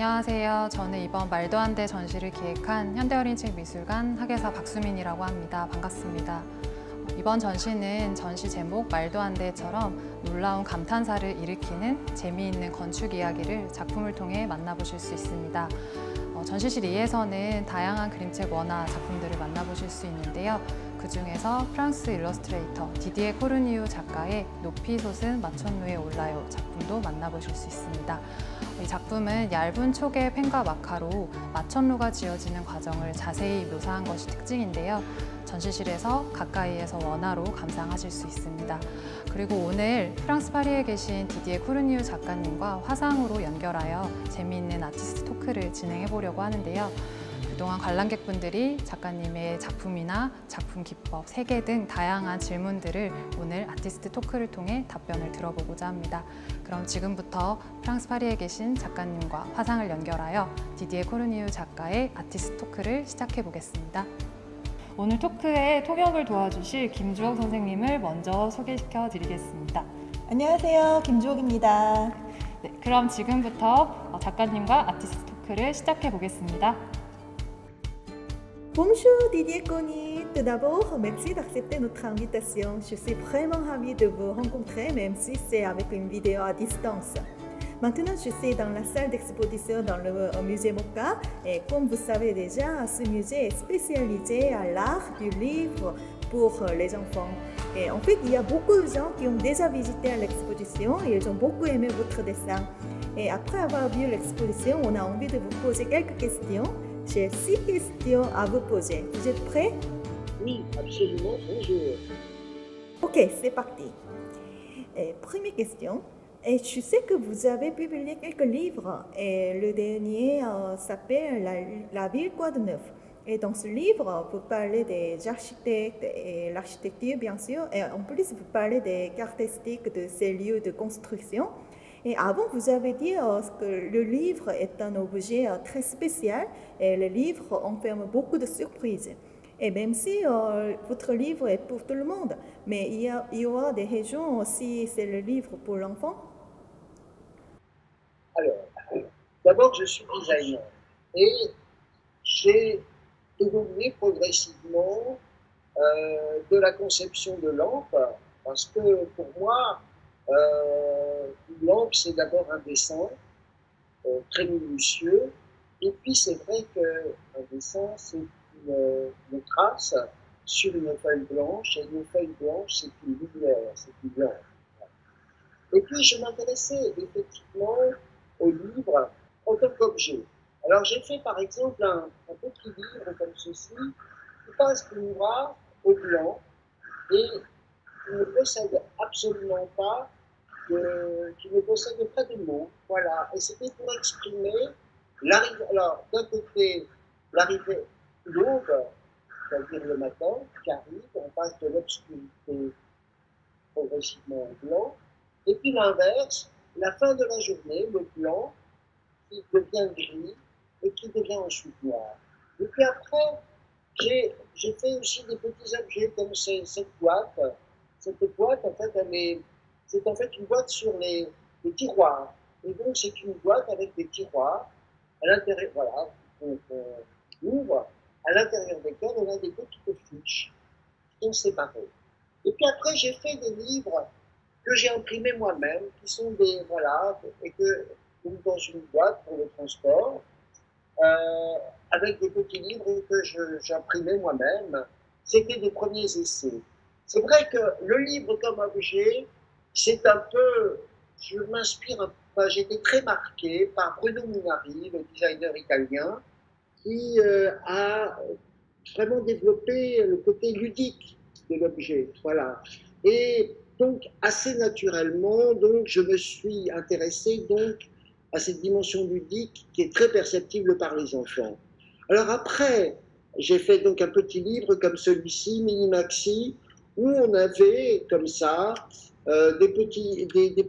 안녕하세요. 저는 이번 말도 안 돼 전시를 기획한 현대어린이책미술관 학예사 박수민이라고 합니다. 반갑습니다. 이번 전시는 전시 제목 말도 안 돼처럼 놀라운 감탄사를 일으키는 재미있는 건축 이야기를 작품을 통해 만나보실 수 있습니다. 전시실 2에서는 다양한 그림책 원화 작품들을 만나보실 수 있는데요. 그 중에서 프랑스 일러스트레이터 디디에 코르니유 작가의 높이 솟은 마천루에 올라요 작품도 만나보실 수 있습니다. 이 작품은 얇은 촉의 펜과 마카로 마천루가 지어지는 과정을 자세히 묘사한 것이 특징인데요. 전시실에서 가까이에서 원화로 감상하실 수 있습니다. 그리고 오늘 프랑스 파리에 계신 디디에 코르니유 작가님과 화상으로 연결하여 재미있는 아티스트 토크를 진행해 보려고 하는데요. 그동안 관람객분들이 작가님의 작품이나 작품 기법, 세계 등 다양한 질문들을 오늘 아티스트 토크를 통해 답변을 들어보고자 합니다. 그럼 지금부터 프랑스 파리에 계신 작가님과 화상을 연결하여 디디에 코르니유 작가의 아티스트 토크를 시작해 보겠습니다. 오늘 토크의 통역을 도와주실 김주옥 선생님을 먼저 소개시켜 드리겠습니다. 안녕하세요, 김주옥입니다. 네, 그럼 지금부터 작가님과 아티스트 토크를 시작해 보겠습니다. Bonjour Didier Kony, tout d'abord merci d'accepter notre invitation. Je suis vraiment ravie de vous rencontrer même si c'est avec une vidéo à distance. Maintenant je suis dans la salle d'exposition dans le musée Moka et comme vous savez déjà, ce musée est spécialisé à l'art du livre pour les enfants. Et en fait il y a beaucoup de gens qui ont déjà visité l'exposition et ils ont beaucoup aimé votre dessin. Et après avoir vu l'exposition, on a envie de vous poser quelques questions. J'ai 6 questions à vous poser. Vous êtes prêts? Oui, absolument. Bonjour. Ok, c'est parti. Et première question. Et je sais que vous avez publié quelques livres. Et le dernier s'appelle La ville quoi de neuf. Et dans ce livre, vous parlez des architectes et l'architecture, bien sûr. Et en plus, vous parlez des caractéristiques de ces lieux de construction. Et avant, vous avez dit que le livre est un objet très spécial et le livre enferme beaucoup de surprises. Et même si votre livre est pour tout le monde, mais il y aura des régions aussi, c'est le livre pour l'enfant. Alors, d'abord, je suis designer et j'ai développé progressivement de la conception de lampe parce que pour moi, une lampe, c'est d'abord un dessin très minutieux, et puis c'est vrai qu'un dessin, c'est une trace sur une feuille blanche, et une feuille blanche, c'est une lumière, c'est une lumière. Et puis je m'intéressais effectivement au livre en tant qu'objet. Alors j'ai fait par exemple un petit livre comme ceci, qui passe du noir au blanc, et qui ne possède absolument pas qui ne possède pas de mots, voilà. Et c'était pour exprimer l'arrivée, alors d'un côté l'arrivée de l'aube, c'est-à-dire le matin qui arrive, on passe de l'obscurité progressivement au blanc, et puis l'inverse, la fin de la journée, le blanc qui devient gris et qui devient ensuite noir. Et puis après, j'ai fait aussi des petits objets comme cette boîte. Cette boîte, en fait, elle est... C'est en fait une boîte sur les tiroirs. Et donc, c'est une boîte avec des tiroirs à l'intérieur, voilà, qu'on ouvre, à l'intérieur desquels on a des petites fiches qui sont séparées. Et puis après, j'ai fait des livres que j'ai imprimés moi-même, qui sont des, voilà, et que, donc dans une boîte pour le transport, avec des petits livres que j'imprimais moi-même. C'était des premiers essais. C'est vrai que le livre comme objet, c'est un peu, je m'inspire, enfin, j'ai été très marqué par Bruno Munari, le designer italien, qui a vraiment développé le côté ludique de l'objet, voilà. Et donc, assez naturellement, donc, je me suis intéressé donc, à cette dimension ludique qui est très perceptible par les enfants. Alors après, j'ai fait donc un petit livre comme celui-ci, mini-maxi, où on avait comme ça, des petits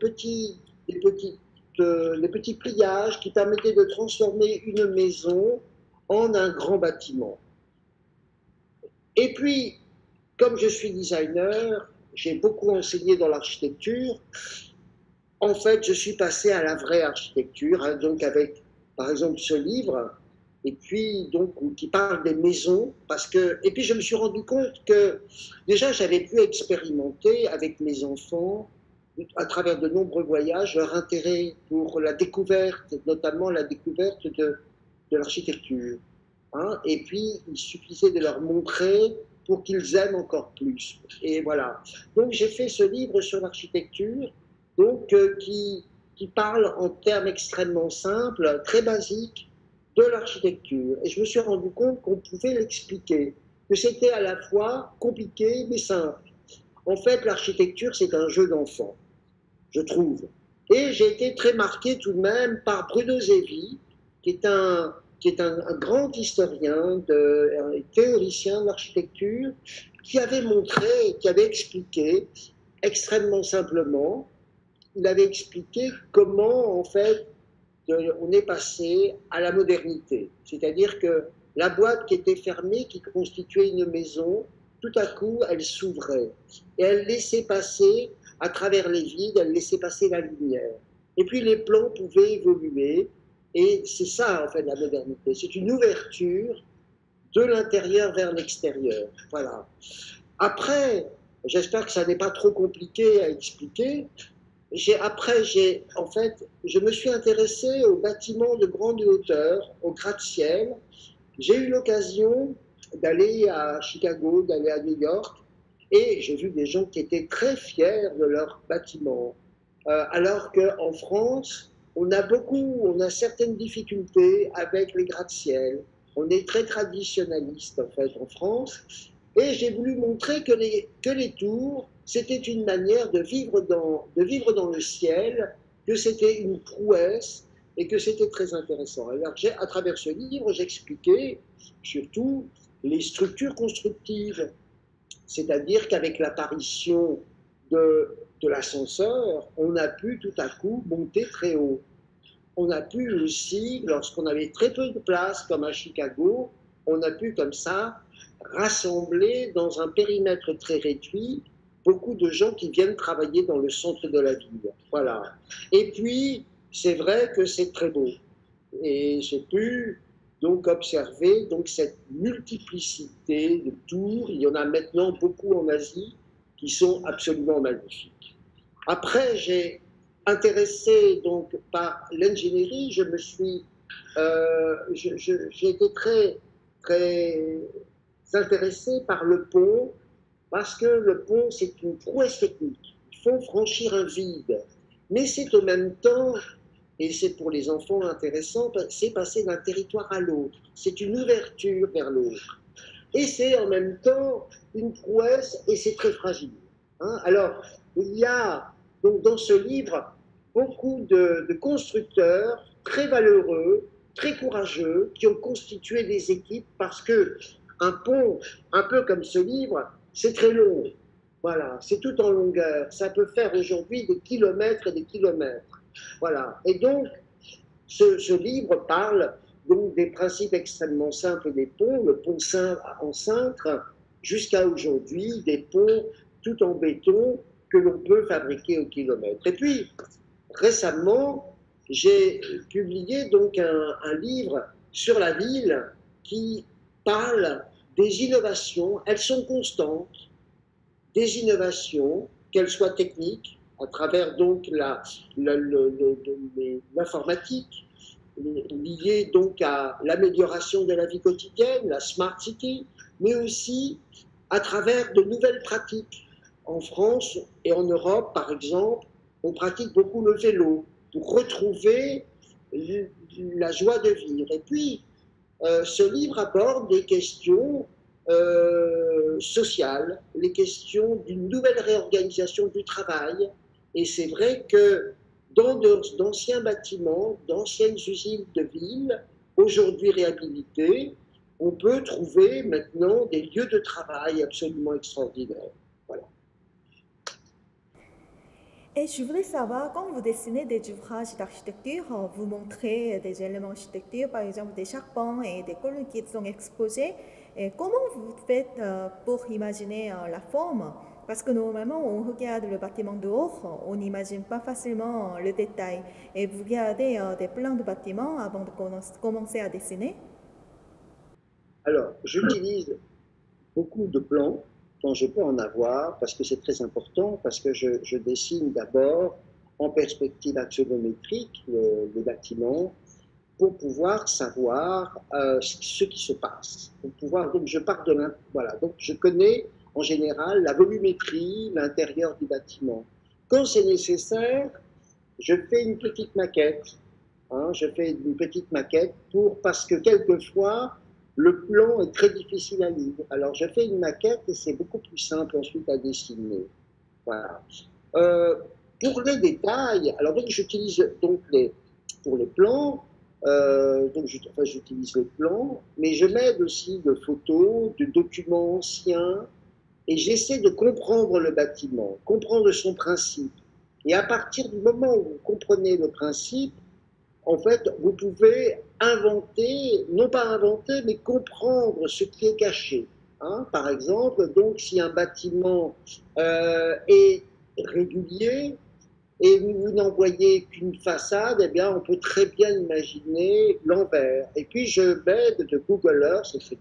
pliages qui permettaient de transformer une maison en un grand bâtiment. Et puis, comme je suis designer, j'ai beaucoup enseigné dans l'architecture, en fait, je suis passé à la vraie architecture, hein, donc avec par exemple, ce livre, et puis donc qui parle des maisons, parce que, et puis je me suis rendu compte que déjà j'avais pu expérimenter avec mes enfants, à travers de nombreux voyages, leur intérêt pour la découverte, notamment la découverte de l'architecture. Hein, et puis il suffisait de leur montrer pour qu'ils aiment encore plus. Et voilà. Donc j'ai fait ce livre sur l'architecture, donc qui parle en termes extrêmement simples, très basiques, de l'architecture. Et je me suis rendu compte qu'on pouvait l'expliquer, que c'était à la fois compliqué mais simple. En fait, l'architecture, c'est un jeu d'enfant, je trouve. Et j'ai été très marqué tout de même par Bruno Zévi, qui est un grand historien, un théoricien de l'architecture, qui avait montré, qui avait expliqué extrêmement simplement, il avait expliqué comment, en fait, on est passé à la modernité. C'est-à-dire que la boîte qui était fermée, qui constituait une maison, tout à coup, elle s'ouvrait. Et elle laissait passer, à travers les vides, elle laissait passer la lumière. Et puis les plans pouvaient évoluer. Et c'est ça, en fait, la modernité. C'est une ouverture de l'intérieur vers l'extérieur. Voilà. Après, j'espère que ça n'est pas trop compliqué à expliquer. En fait, je me suis intéressé aux bâtiments de grande hauteur, au gratte-ciel. J'ai eu l'occasion d'aller à Chicago, d'aller à New York, et j'ai vu des gens qui étaient très fiers de leurs bâtiments. Alors qu'en France, on a certaines difficultés avec les gratte-ciel. On est très traditionnaliste, en fait, en France. Et j'ai voulu montrer que les tours, c'était une manière de vivre dans le ciel, que c'était une prouesse et que c'était très intéressant. Alors, à travers ce livre, j'expliquais surtout les structures constructives, c'est-à-dire qu'avec l'apparition de l'ascenseur, on a pu tout à coup monter très haut. On a pu aussi, lorsqu'on avait très peu de place, comme à Chicago, on a pu comme ça rassembler dans un périmètre très réduit beaucoup de gens qui viennent travailler dans le centre de la ville. Voilà. Et puis, c'est vrai que c'est très beau. Et j'ai pu donc observer donc, cette multiplicité de tours. Il y en a maintenant beaucoup en Asie qui sont absolument magnifiques. Après, j'ai intéressé donc, par l'ingénierie. J'ai été très, très intéressé par le pont, parce que le pont, c'est une prouesse technique. Il faut franchir un vide. Mais c'est en même temps, et c'est pour les enfants intéressant, c'est passer d'un territoire à l'autre. C'est une ouverture vers l'autre. Et c'est en même temps une prouesse, et c'est très fragile. Hein? Alors, il y a donc, dans ce livre beaucoup de constructeurs très valeureux, très courageux, qui ont constitué des équipes, parce qu'un pont, un peu comme ce livre, c'est très long. Voilà, c'est tout en longueur. Ça peut faire aujourd'hui des kilomètres et des kilomètres. Voilà. Et donc, ce livre parle donc des principes extrêmement simples des ponts, le pont en cintre, jusqu'à aujourd'hui, des ponts tout en béton que l'on peut fabriquer au kilomètre. Et puis, récemment, j'ai publié donc un livre sur la ville qui parle des innovations. Elles sont constantes. Des innovations, qu'elles soient techniques, à travers donc l'informatique, liée donc à l'amélioration de la vie quotidienne, la smart city, mais aussi à travers de nouvelles pratiques. En France et en Europe, par exemple, on pratique beaucoup le vélo pour retrouver la joie de vivre. Et puis, ce livre aborde des questions sociales, les questions d'une nouvelle réorganisation du travail. Et c'est vrai que dans d'anciens bâtiments, d'anciennes usines de ville, aujourd'hui réhabilitées, on peut trouver maintenant des lieux de travail absolument extraordinaires. Voilà. Et je voudrais savoir, quand vous dessinez des ouvrages d'architecture, vous montrez des éléments d'architecture, par exemple des charpents et des colonnes qui sont exposées. Et comment vous faites pour imaginer la forme Parce que normalement, on regarde le bâtiment de haut, on n'imagine pas facilement le détail. Et vous regardez des plans de bâtiments avant de commencer à dessiner? Alors, j'utilise beaucoup de plans quand je peux en avoir, parce que c'est très important, parce que je dessine d'abord en perspective axonométrique le bâtiment, pour pouvoir savoir ce qui se passe. Pour pouvoir, donc je pars de voilà, donc je connais en général la volumétrie, l'intérieur du bâtiment. Quand c'est nécessaire, je fais une petite maquette. Hein, je fais une petite maquette parce que quelquefois le plan est très difficile à lire. Alors je fais une maquette et c'est beaucoup plus simple ensuite à dessiner. Voilà. Pour les détails, alors donc j'utilise donc pour les plans. Donc j'utilise le plan, mais je m'aide aussi de photos, de documents anciens, et j'essaie de comprendre le bâtiment, comprendre son principe. Et à partir du moment où vous comprenez le principe, en fait, vous pouvez inventer, non pas inventer, mais comprendre ce qui est caché. Hein, par exemple, donc si un bâtiment est régulier, et vous n'en voyez qu'une façade, eh bien, on peut très bien imaginer l'envers. Et puis, je m'aide de Google Earth, etc.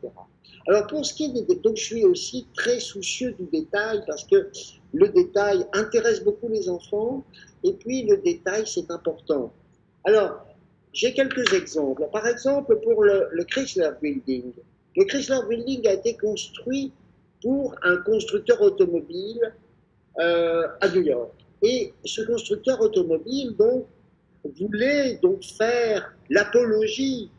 Alors, pour ce qui est des détails, je suis aussi très soucieux du détail, parce que le détail intéresse beaucoup les enfants, et puis le détail, c'est important. Alors, j'ai quelques exemples. Par exemple, pour le Chrysler Building. Le Chrysler Building a été construit pour un constructeur automobile à New York. Et ce constructeur automobile donc, voulait donc faire l'apologie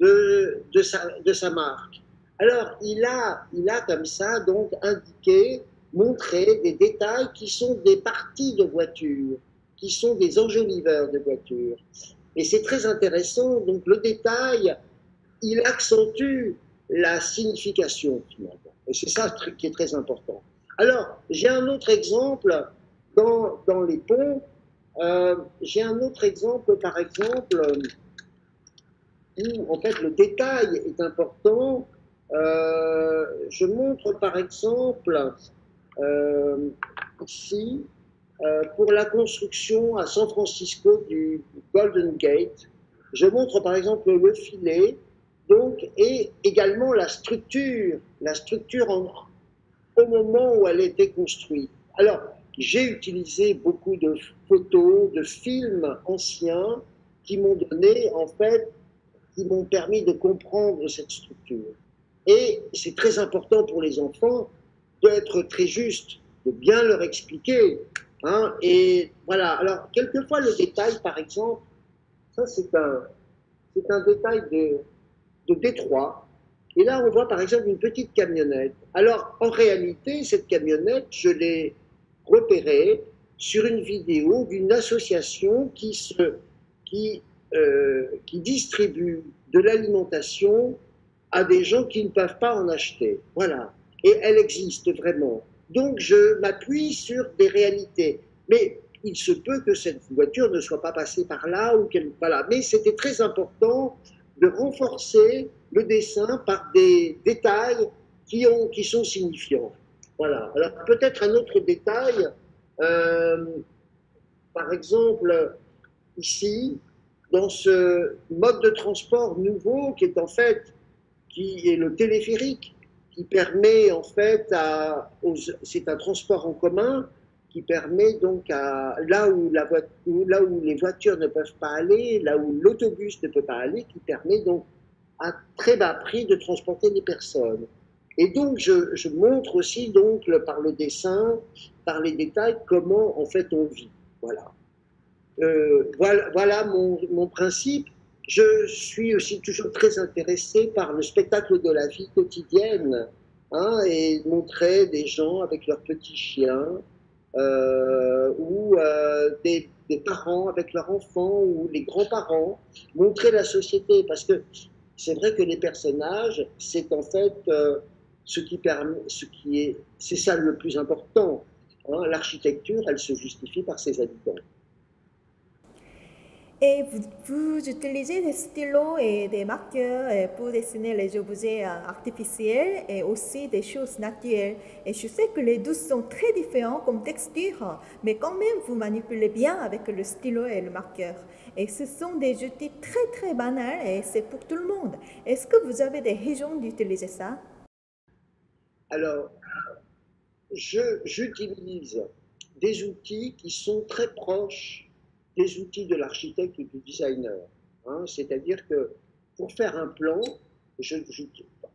de sa marque. Alors il a comme ça donc indiqué, montré des détails qui sont des parties de voitures, qui sont des enjoliveurs de voitures. Et c'est très intéressant, donc le détail, il accentue la signification finalement. Et c'est ça qui est très important. Alors j'ai un autre exemple. Dans les ponts, j'ai un autre exemple, par exemple, où en fait le détail est important. Je montre par exemple ici, pour la construction à San Francisco du Golden Gate, je montre par exemple le filet, donc, et également la structure au moment où elle était construite. Alors, j'ai utilisé beaucoup de photos, de films anciens qui m'ont donné, en fait, qui m'ont permis de comprendre cette structure. Et c'est très important pour les enfants d'être très juste, de bien leur expliquer. Hein, et voilà. Alors, quelquefois, le détail, par exemple, ça, c'est un détail de Détroit. Et là, on voit, par exemple, une petite camionnette. Alors, en réalité, cette camionnette, je l'ai repéré sur une vidéo d'une association qui distribue de l'alimentation à des gens qui ne peuvent pas en acheter. Voilà. Et elle existe vraiment. Donc je m'appuie sur des réalités. Mais il se peut que cette voiture ne soit pas passée par là ou qu'elle... Voilà. Mais c'était très important de renforcer le dessin par des détails qui sont signifiants. Voilà. Alors peut-être un autre détail, par exemple ici, dans ce mode de transport nouveau qui est en fait, qui est le téléphérique, qui permet en fait, c'est un transport en commun qui permet donc là où les voitures ne peuvent pas aller, là où l'autobus ne peut pas aller, qui permet donc à très bas prix de transporter les personnes. Et donc, je montre aussi, donc, par le dessin, par les détails, comment, en fait, on vit. Voilà. Voilà mon principe. Je suis aussi toujours très intéressé par le spectacle de la vie quotidienne, hein, et montrer des gens avec leurs petits chiens, ou des parents avec leurs enfants, ou les grands-parents, montrer la société. Parce que c'est vrai que les personnages, c'est en fait... c'est ça le plus important. Hein, l'architecture, elle se justifie par ses habitants. Et vous utilisez des stylos et des marqueurs pour dessiner les objets artificiels et aussi des choses naturelles. Et je sais que les deux sont très différents comme texture, mais quand même vous manipulez bien avec le stylo et le marqueur. Et ce sont des outils très très banals et c'est pour tout le monde. Est-ce que vous avez des raisons d'utiliser ça? Alors, j'utilise des outils qui sont très proches des outils de l'architecte ou du designer. Hein, c'est-à-dire que pour faire un plan,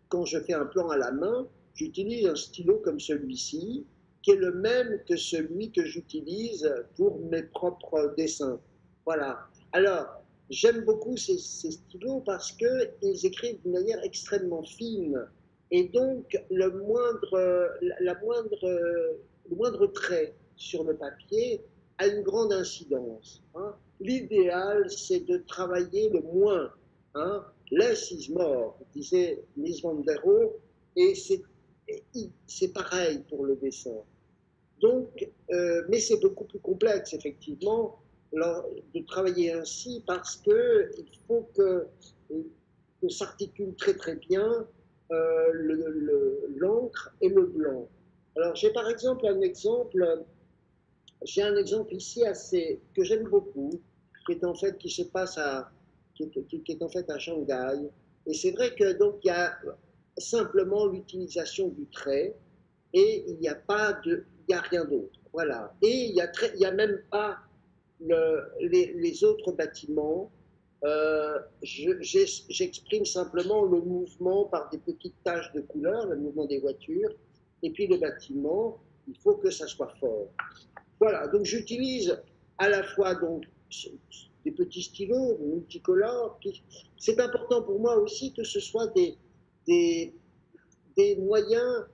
quand je fais un plan à la main, j'utilise un stylo comme celui-ci, qui est le même que celui que j'utilise pour mes propres dessins. Voilà. Alors, j'aime beaucoup ces stylos parce qu'ils écrivent d'une manière extrêmement fine. Et donc, le moindre trait sur le papier a une grande incidence. Hein. L'idéal, c'est de travailler le moins. Hein. Less is more, disait Mies van der Rohe, et c'est pareil pour le dessin. Donc, mais c'est beaucoup plus complexe, effectivement, de travailler ainsi, parce qu'il faut que s'articule très très bien l'encre et le blanc. Alors, j'ai par exemple un exemple. J'ai un exemple ici que j'aime beaucoup, qui est en fait à Shanghai. Et c'est vrai que donc il y a simplement l'utilisation du trait et il n'y a rien d'autre. Voilà. Et il n'y a même pas les autres bâtiments. J'exprime simplement le mouvement par des petites taches de couleur, le mouvement des voitures. Et puis le bâtiment, il faut que ça soit fort. Voilà, donc j'utilise à la fois donc des petits stylos multicolores. C'est important pour moi aussi que ce soit des moyens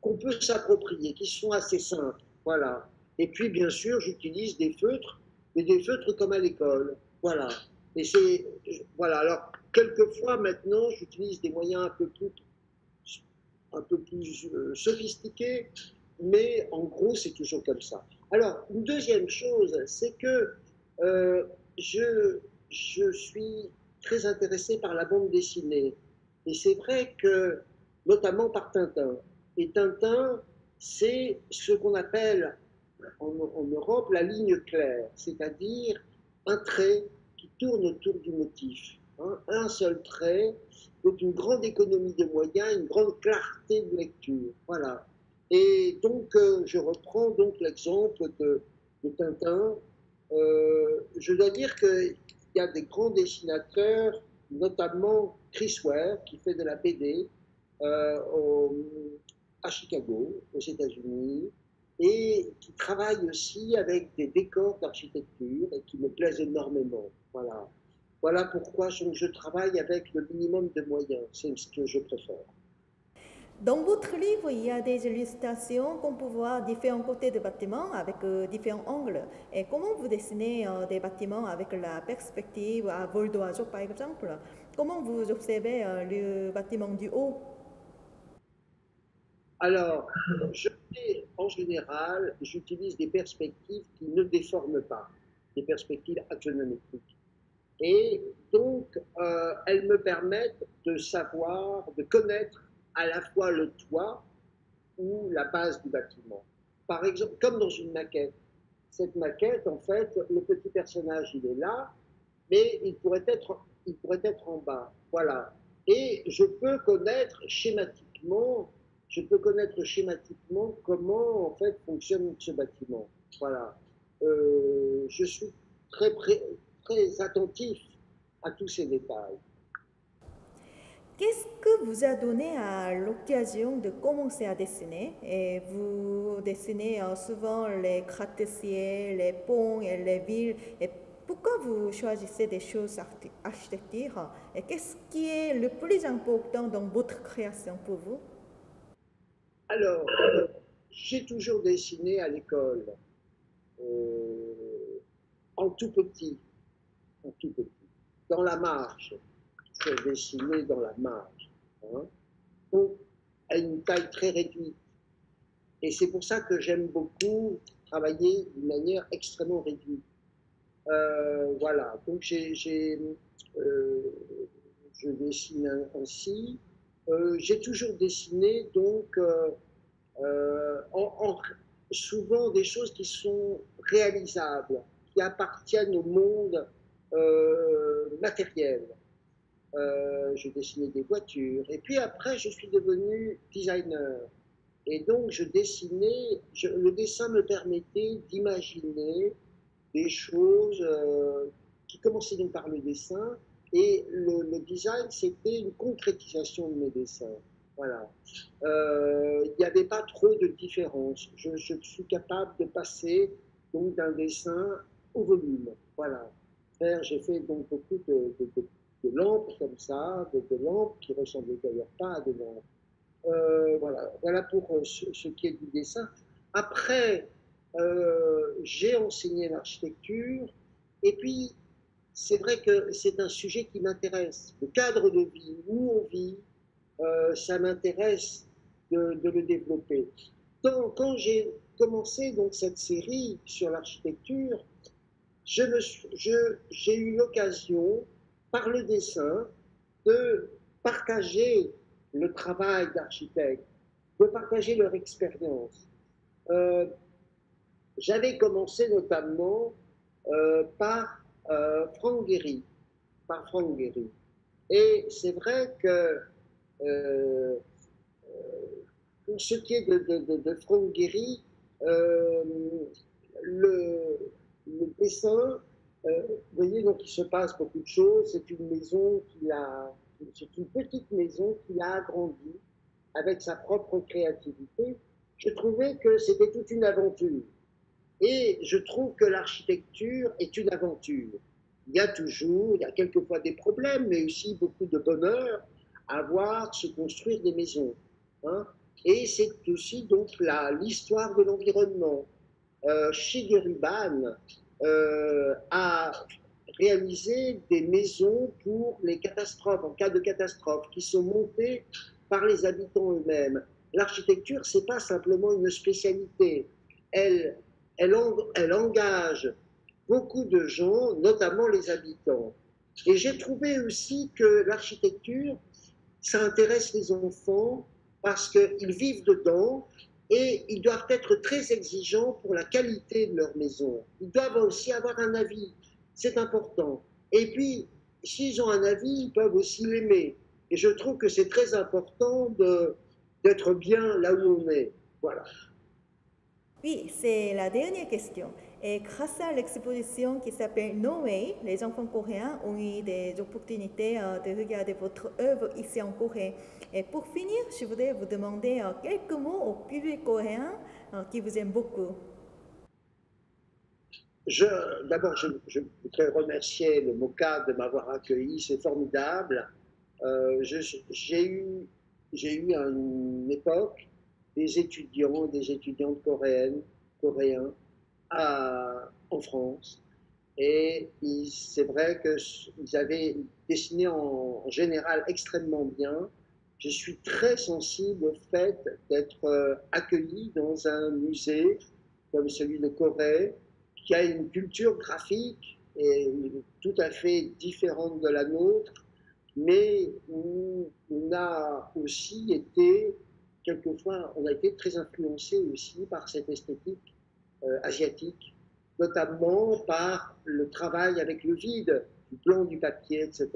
qu'on peut s'approprier, qui sont assez simples. Voilà. Et puis bien sûr, j'utilise des feutres, mais des feutres comme à l'école. Voilà. Et voilà. Alors quelquefois maintenant, j'utilise des moyens un peu plus sophistiqués. Mais en gros, c'est toujours comme ça. Alors, une deuxième chose, c'est que je suis très intéressé par la bande dessinée. Et c'est vrai que, notamment par Tintin. Et Tintin, c'est ce qu'on appelle en Europe la ligne claire, c'est-à-dire un trait qui tourne autour du motif. Hein. Un seul trait, donc une grande économie de moyens, une grande clarté de lecture. Voilà. Et donc, je reprends donc l'exemple de Tintin. Je dois dire qu'il y a des grands dessinateurs, notamment Chris Ware, qui fait de la BD à Chicago, aux États-Unis, et qui travaille aussi avec des décors d'architecture et qui me plaisent énormément. Voilà, voilà pourquoi je travaille avec le minimum de moyens, c'est ce que je préfère. Dans votre livre, il y a des illustrations qu'on peut voir différents côtés des bâtiments avec différents angles. Et comment vous dessinez des bâtiments avec la perspective à vol d'oiseau, par exemple? Comment vous observez le bâtiment du haut? Alors, en général, j'utilise des perspectives qui ne déforment pas, des perspectives axonométriques. Et donc, elles me permettent de savoir, de connaître à la fois le toit ou la base du bâtiment. Par exemple, comme dans une maquette. Cette maquette, en fait, le petit personnage, il est là, mais il pourrait être en bas. Voilà. Et je peux connaître schématiquement comment, en fait, fonctionne ce bâtiment. Voilà. Je suis très attentif à tous ces détails. Qu'est-ce que vous a donné l'occasion de commencer à dessiner? Et vous dessinez souvent les gratte-ciel, les ponts et les villes. Et pourquoi vous choisissez des choses architecture? Et qu'est-ce qui est le plus important dans votre création pour vous? Alors, j'ai toujours dessiné à l'école, en tout petit, dans la marge. Dessiné dans la marge, hein, donc à une taille très réduite. Et c'est pour ça que j'aime beaucoup travailler d'une manière extrêmement réduite. Voilà, donc je dessine ainsi. J'ai toujours dessiné donc souvent des choses qui sont réalisables, qui appartiennent au monde matériel. Je dessinais des voitures et puis après je suis devenu designer et donc je dessinais, le dessin me permettait d'imaginer des choses qui commençaient donc par le dessin et le design c'était une concrétisation de mes dessins. Voilà, il n'y avait pas trop de différence, je suis capable de passer donc d'un dessin au volume. Voilà, j'ai fait donc beaucoup de lampes comme ça, de lampes qui ressemblaient d'ailleurs pas à des lampes. Voilà pour ce qui est du dessin. Après, j'ai enseigné l'architecture, et puis c'est vrai que c'est un sujet qui m'intéresse. Le cadre de vie, où on vit, ça m'intéresse de le développer. Quand j'ai commencé donc cette série sur l'architecture, j'ai eu l'occasion, par le dessin, de partager le travail d'architecte, de partager leur expérience. J'avais commencé notamment par Frank Gehry. Et c'est vrai que pour ce qui est de Frank Gehry, le dessin, vous voyez, donc il se passe beaucoup de choses. C'est une maison c'est une petite maison qu'il a agrandie avec sa propre créativité. Je trouvais que c'était toute une aventure. Et je trouve que l'architecture est une aventure. Il y a quelquefois des problèmes, mais aussi beaucoup de bonheur à voir se construire des maisons. Hein. Et c'est aussi donc l'histoire de l'environnement. Shigeru Ban a réalisé des maisons pour les catastrophes, en cas de catastrophe, qui sont montées par les habitants eux-mêmes. L'architecture, ce n'est pas simplement une spécialité. Elle engage beaucoup de gens, notamment les habitants. Et j'ai trouvé aussi que l'architecture, ça intéresse les enfants parce qu'ils vivent dedans. Et ils doivent être très exigeants pour la qualité de leur maison. Ils doivent aussi avoir un avis, c'est important. Et puis, s'ils ont un avis, ils peuvent aussi l'aimer. Et je trouve que c'est très important d'être bien là où on est. Voilà. Oui, c'est la dernière question. Et grâce à l'exposition qui s'appelle No Way, les enfants coréens ont eu des opportunités de regarder votre œuvre ici en Corée. Et pour finir, je voudrais vous demander quelques mots au public coréen qui vous aime beaucoup. D'abord, je voudrais remercier le Moka de m'avoir accueilli, c'est formidable. J'ai eu à une époque des étudiantes coréens, en France, et c'est vrai qu'ils avaient dessiné en général extrêmement bien. Je suis très sensible au fait d'être accueilli dans un musée comme celui de Corée, qui a une culture graphique et tout à fait différente de la nôtre, mais où on a aussi été, quelquefois, on a été très influencé aussi par cette esthétique asiatique, notamment par le travail avec le vide, du blanc, du papier, etc.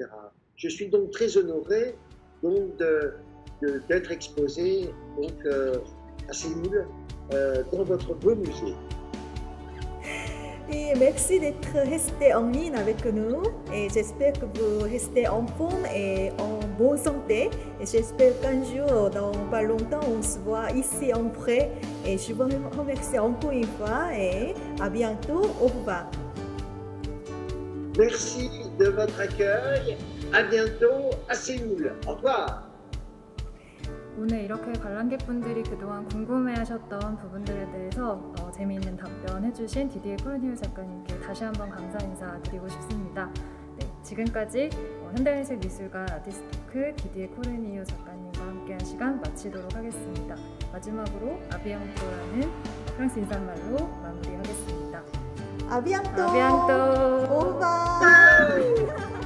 Je suis donc très honoré donc, d'être exposé donc, à Séoul dans votre beau musée. Et merci d'être resté en ligne avec nous et j'espère que vous restez en forme et en bonne santé. Et j'espère qu'un jour, dans pas longtemps, on se voit ici en prêt. Et je vous remercie encore une fois et à bientôt. Au revoir. Merci de votre accueil. À bientôt à Séoul. Au revoir. 오늘 이렇게 관람객분들이 그동안 궁금해하셨던 부분들에 대해서 재미있는 답변해주신 디디에 코르니유 작가님께 다시 한번 감사 인사드리고 싶습니다. 네, 지금까지 현대어린이책 미술관 아티스트 토크 디디에 코르니유 작가님과 함께한 시간 마치도록 하겠습니다. 마지막으로 아비앙토라는 프랑스 인사말로 마무리하겠습니다. À bientôt. À bientôt. Au revoir.